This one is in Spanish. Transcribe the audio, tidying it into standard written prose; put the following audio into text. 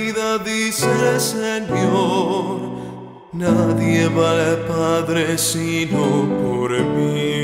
vida, dice el Señor, nadie va al Padre sino por mí.